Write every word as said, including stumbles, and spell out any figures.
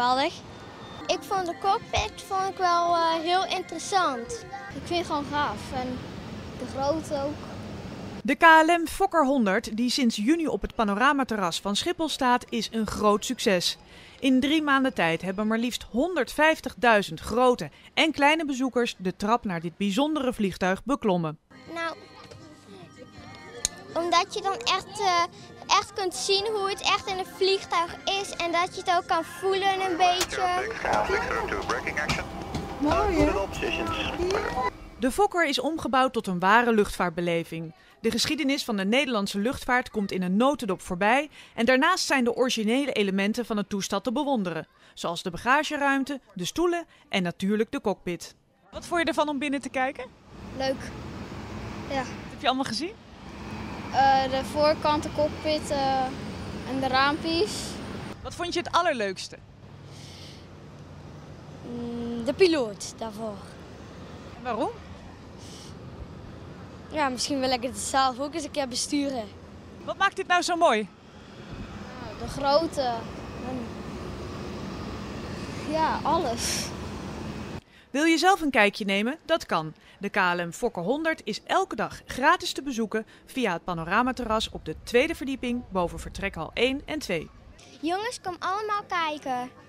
geweldig. Ik vond de cockpit vond ik wel uh, heel interessant. Ik vind het gewoon gaaf en de grootte ook. De K L M Fokker honderd, die sinds juni op het panoramaterras van Schiphol staat, is een groot succes. In drie maanden tijd hebben maar liefst honderdvijftigduizend grote en kleine bezoekers de trap naar dit bijzondere vliegtuig beklommen. Nou, omdat je dan echt, uh, echt kunt zien hoe het echt in een vliegtuig is en dat je het ook kan voelen een beetje. Mooi, hè? De Fokker is omgebouwd tot een ware luchtvaartbeleving. De geschiedenis van de Nederlandse luchtvaart komt in een notendop voorbij en daarnaast zijn de originele elementen van het toestel te bewonderen, zoals de bagageruimte, de stoelen en natuurlijk de cockpit. Wat vond je ervan om binnen te kijken? Leuk. Ja. Wat heb je allemaal gezien? Uh, de voorkant, de cockpit uh, en de raampjes. Wat vond je het allerleukste? Mm, de piloot daarvoor. En waarom? Ja, misschien wil ik het zelf ook eens een keer besturen. Wat maakt dit nou zo mooi? Nou, de grootte en ja, alles. Wil je zelf een kijkje nemen? Dat kan. De K L M Fokker honderd is elke dag gratis te bezoeken via het panoramaterras op de tweede verdieping boven vertrekhal één en twee. Jongens, kom allemaal kijken.